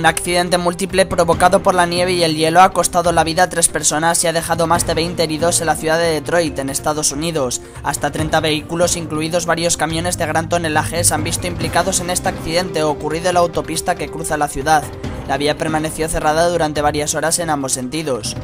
Un accidente múltiple provocado por la nieve y el hielo ha costado la vida a 3 personas y ha dejado más de 20 heridos en la ciudad de Detroit, en Estados Unidos. Hasta 30 vehículos, incluidos varios camiones de gran tonelaje, se han visto implicados en este accidente ocurrido en la autopista que cruza la ciudad. La vía permaneció cerrada durante varias horas en ambos sentidos.